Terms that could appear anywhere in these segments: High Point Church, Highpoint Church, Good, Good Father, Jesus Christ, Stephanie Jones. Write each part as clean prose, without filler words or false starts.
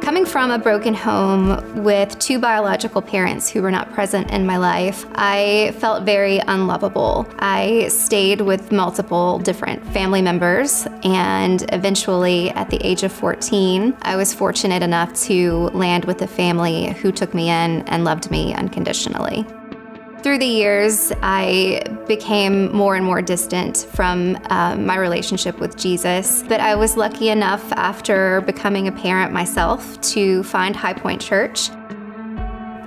Coming from a broken home with two biological parents who were not present in my life, I felt very unlovable. I stayed with multiple different family members, and eventually at the age of 14, I was fortunate enough to land with a family who took me in and loved me unconditionally. Through the years, I became more and more distant from my relationship with Jesus, but I was lucky enough after becoming a parent myself to find High Point Church.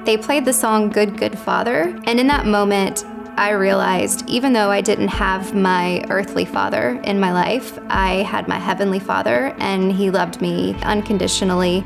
They played the song Good, Good Father, and in that moment, I realized even though I didn't have my earthly father in my life, I had my heavenly Father, and he loved me unconditionally.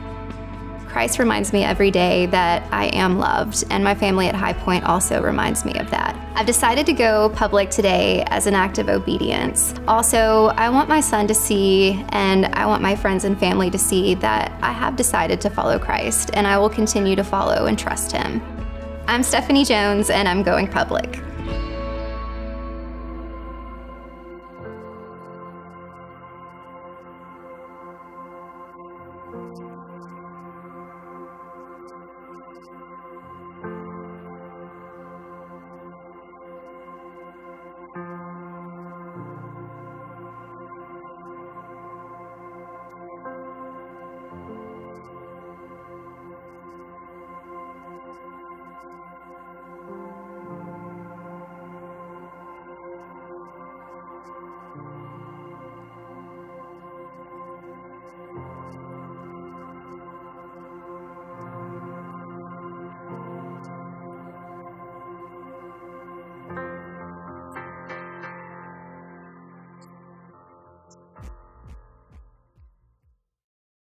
Christ reminds me every day that I am loved, and my family at High Point also reminds me of that. I've decided to go public today as an act of obedience. Also, I want my son to see, and I want my friends and family to see, that I have decided to follow Christ, and I will continue to follow and trust him. I'm Stephanie Jones, and I'm going public.